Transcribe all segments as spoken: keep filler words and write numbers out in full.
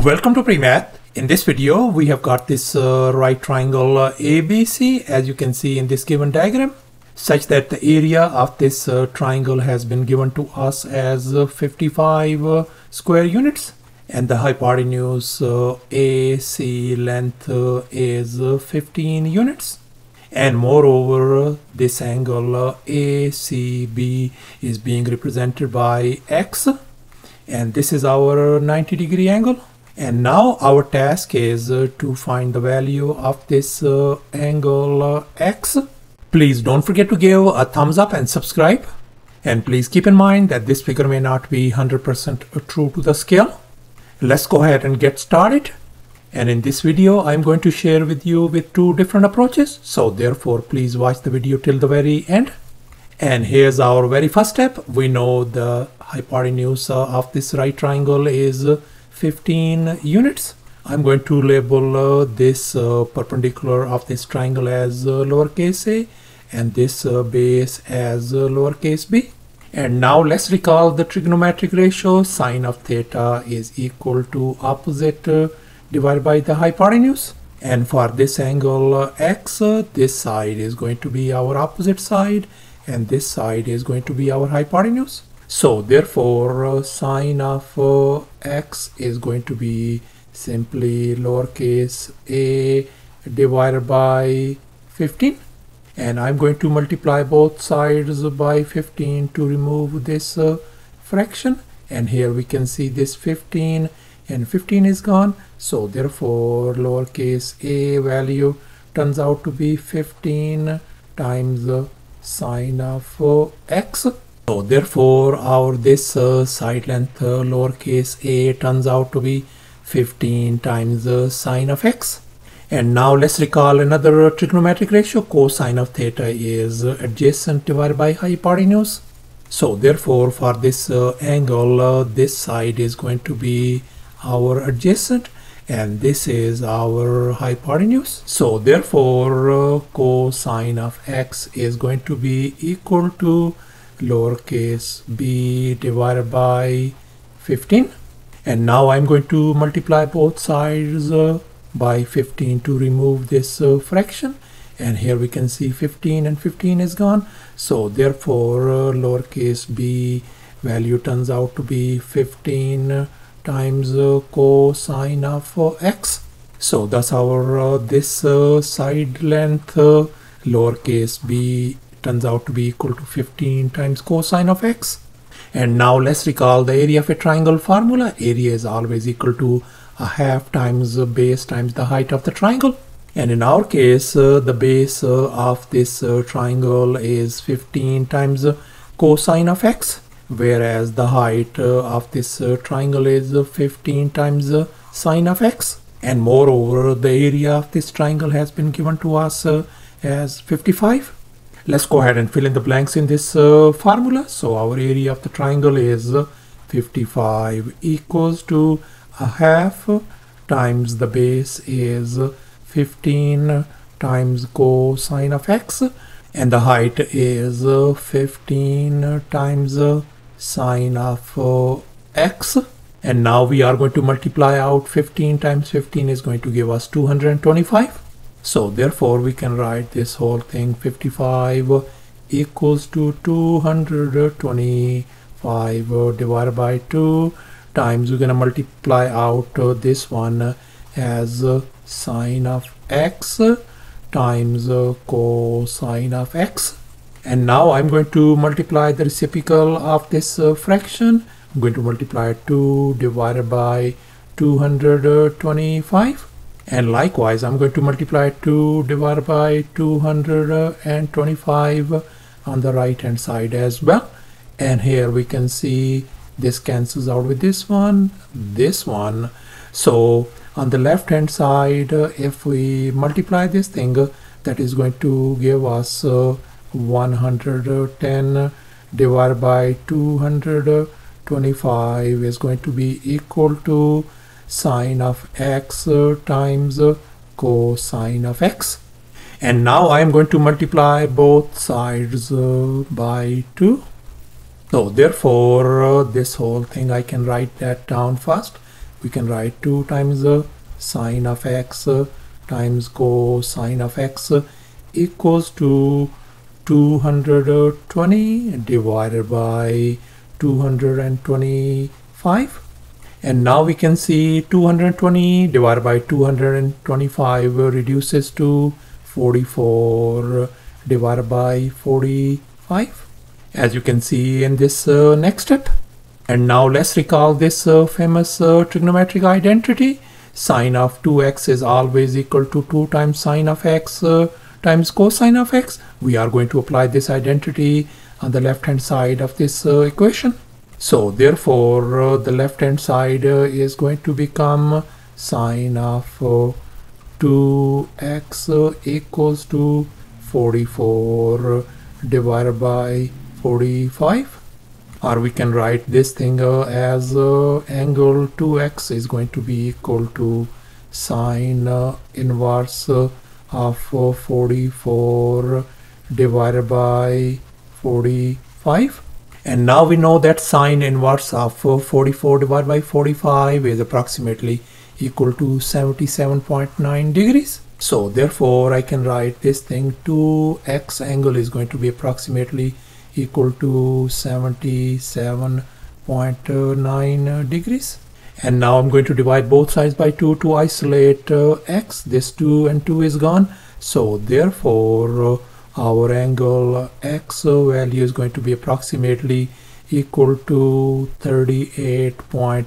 Welcome to PreMath. In this video we have got this uh, right triangle uh, A B C, as you can see in this given diagram, such that the area of this uh, triangle has been given to us as uh, fifty-five uh, square units, and the hypotenuse uh, A C length uh, is uh, fifteen units, and moreover uh, this angle uh, A C B is being represented by X, and this is our ninety degree angle. And now our task is uh, to find the value of this uh, angle uh, X. Please don't forget to give a thumbs up and subscribe. And please keep in mind that this figure may not be one hundred percent true to the scale. Let's go ahead and get started. And in this video I'm going to share with you with two different approaches. So therefore please watch the video till the very end. And here's our very first step. We know the hypotenuse uh, of this right triangle is uh, fifteen units. I'm going to label uh, this uh, perpendicular of this triangle as uh, lowercase a, and this uh, base as uh, lowercase b. And now let's recall the trigonometric ratio. Sine of theta is equal to opposite uh, divided by the hypotenuse. And for this angle uh, x, uh, this side is going to be our opposite side, and this side is going to be our hypotenuse. So therefore uh, sine of uh, x is going to be simply lowercase a divided by fifteen, and I'm going to multiply both sides by fifteen to remove this uh, fraction, and here we can see this fifteen and fifteen is gone. So therefore lowercase a value turns out to be fifteen times uh, sine of uh, x. So therefore our this uh, side length uh, lowercase a turns out to be fifteen times the uh, sine of x. And now let's recall another trigonometric ratio. Cosine of theta is adjacent divided by hypotenuse. So therefore for this uh, angle uh, this side is going to be our adjacent, and this is our hypotenuse. So therefore uh, cosine of x is going to be equal to lowercase b divided by fifteen, and now I'm going to multiply both sides uh, by fifteen to remove this uh, fraction, and here we can see fifteen and fifteen is gone. So therefore uh, lowercase b value turns out to be fifteen times uh, cosine of uh, x. So that's our uh, this uh, side length uh, lowercase b turns out to be equal to fifteen times cosine of x. And now let's recall the area of a triangle formula. Area is always equal to a half times the base times the height of the triangle, and in our case uh, the base uh, of this uh, triangle is fifteen times uh, cosine of x, whereas the height uh, of this uh, triangle is uh, fifteen times uh, sine of x, and moreover the area of this triangle has been given to us uh, as fifty-five. Let's go ahead and fill in the blanks in this uh, formula. So our area of the triangle is uh, fifty-five equals to a half times the base is fifteen times cosine of x, and the height is uh, fifteen times uh, sine of uh, x. And now we are going to multiply out fifteen times fifteen is going to give us two hundred twenty-five. So therefore we can write this whole thing fifty-five equals to two hundred twenty-five divided by two times, we're going to multiply out uh, this one as uh, sine of x times uh, cosine of x. And now I'm going to multiply the reciprocal of this uh, fraction. I'm going to multiply two divided by two hundred twenty-five. And likewise I'm going to multiply two divided by two hundred twenty-five on the right hand side as well, and here we can see this cancels out with this one, this one. So on the left hand side uh, if we multiply this thing uh, that is going to give us uh, one hundred ten divided by two hundred twenty-five is going to be equal to sine of x uh, times uh, cosine of x. And now I am going to multiply both sides uh, by two. So therefore uh, this whole thing I can write that down first. we can write two times uh, sine of x uh, times cosine of x uh, equals to two hundred twenty divided by two hundred twenty-five. And now we can see two hundred twenty divided by two hundred twenty-five reduces to forty-four divided by forty-five, as you can see in this uh, next step. And now let's recall this uh, famous uh, trigonometric identity. Sine of two x is always equal to two times sine of x uh, times cosine of x. We are going to apply this identity on the left hand side of this uh, equation. So therefore uh, the left hand side uh, is going to become sine of uh, two x uh, equals to forty-four uh, divided by forty-five, or we can write this thing uh, as uh, angle two x is going to be equal to sine uh, inverse uh, of uh, forty-four divided by forty-five. And now we know that sine inverse of uh, forty-four divided by forty-five is approximately equal to seventy-seven point nine degrees. So therefore I can write this thing, two x angle is going to be approximately equal to seventy-seven point nine degrees. And now I'm going to divide both sides by two to isolate uh, x. This two and two is gone. So therefore uh, our angle x value is going to be approximately equal to thirty-eight point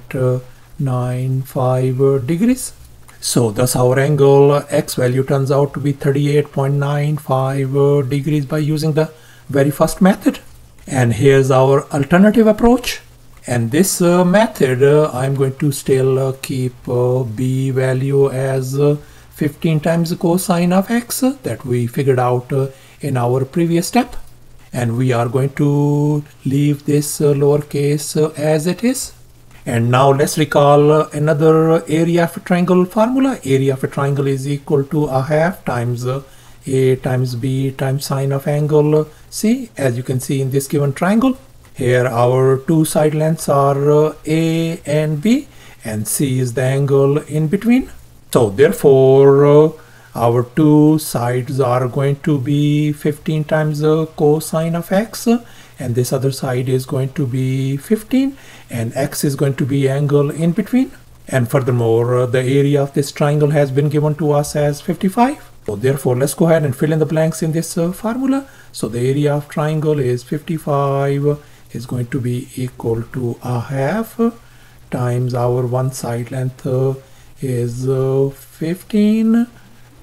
nine five degrees. So thus our angle x value turns out to be thirty-eight point nine five degrees by using the very first method. And here's our alternative approach. And this uh, method uh, I'm going to still uh, keep uh, b value as uh, fifteen times the cosine of x uh, that we figured out uh, in our previous step, and we are going to leave this uh, lowercase uh, as it is. And now let's recall uh, another area of a triangle formula. Area of a triangle is equal to a half times uh, a times b times sine of angle uh, c, as you can see in this given triangle. Here our two side lengths are uh, a and b, and c is the angle in between. So therefore uh, our two sides are going to be fifteen times the cosine of x, and this other side is going to be fifteen, and x is going to be angle in between. And furthermore, uh, the area of this triangle has been given to us as fifty-five. So therefore let's go ahead and fill in the blanks in this uh, formula. So the area of triangle is fifty-five is going to be equal to a half times our one side length uh, is uh, fifteen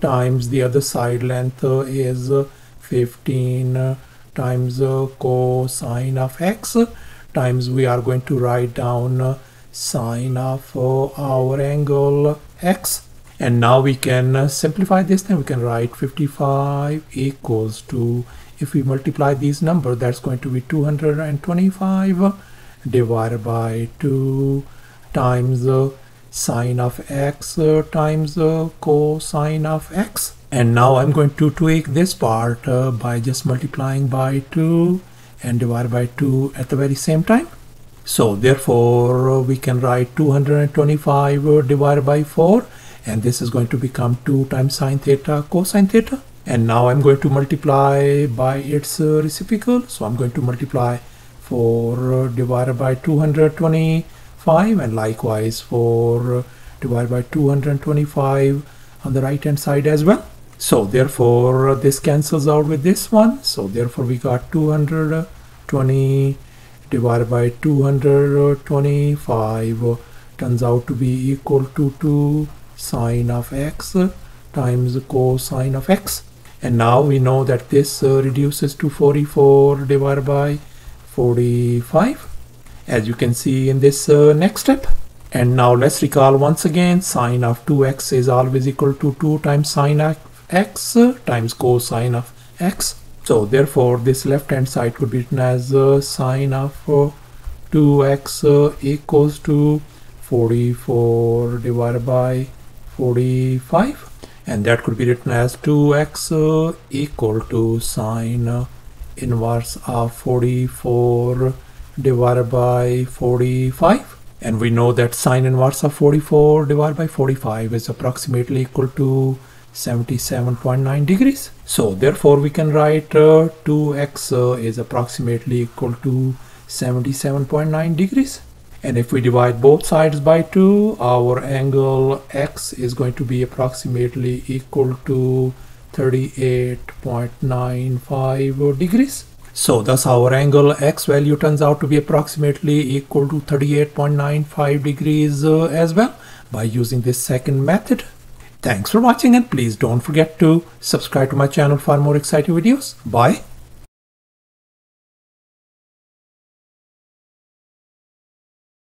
times the other side length uh, is uh, fifteen uh, times uh, cosine of x uh, times, we are going to write down uh, sine of uh, our angle x. And now we can uh, simplify this thing. We can write fifty-five equals to, if we multiply these numbers, that's going to be two hundred twenty-five divided by two times uh, sine of x uh, times uh, cosine of x. And now I'm going to tweak this part uh, by just multiplying by two and divide by two at the very same time. So therefore uh, we can write two hundred twenty-five uh, divided by four, and this is going to become two times sine theta cosine theta. And now I'm going to multiply by its uh, reciprocal. So I'm going to multiply four uh, divided by two hundred twenty-five, and likewise four uh, divided by two hundred twenty-five on the right hand side as well. So therefore uh, this cancels out with this one. So therefore we got two hundred twenty divided by two hundred twenty-five uh, turns out to be equal to two sine of x uh, times the cosine of x. And now we know that this uh, reduces to forty-four divided by forty-five, as you can see in this uh, next step. And now let's recall once again, sine of two x is always equal to two times sine of x uh, times cosine of x. So therefore this left hand side could be written as uh, sine of uh, two x uh, equals to forty-four divided by forty-five, and that could be written as two x uh, equal to sine uh, inverse of forty-four divided by forty-five. And we know that sine inverse of forty-four divided by forty-five is approximately equal to seventy-seven point nine degrees. So therefore we can write uh, two x uh, is approximately equal to seventy-seven point nine degrees. And if we divide both sides by two, our angle x is going to be approximately equal to thirty-eight point nine five degrees. So thus our angle x value turns out to be approximately equal to thirty-eight point nine five degrees uh, as well, by using this second method. Thanks for watching, and please don't forget to subscribe to my channel for more exciting videos. Bye.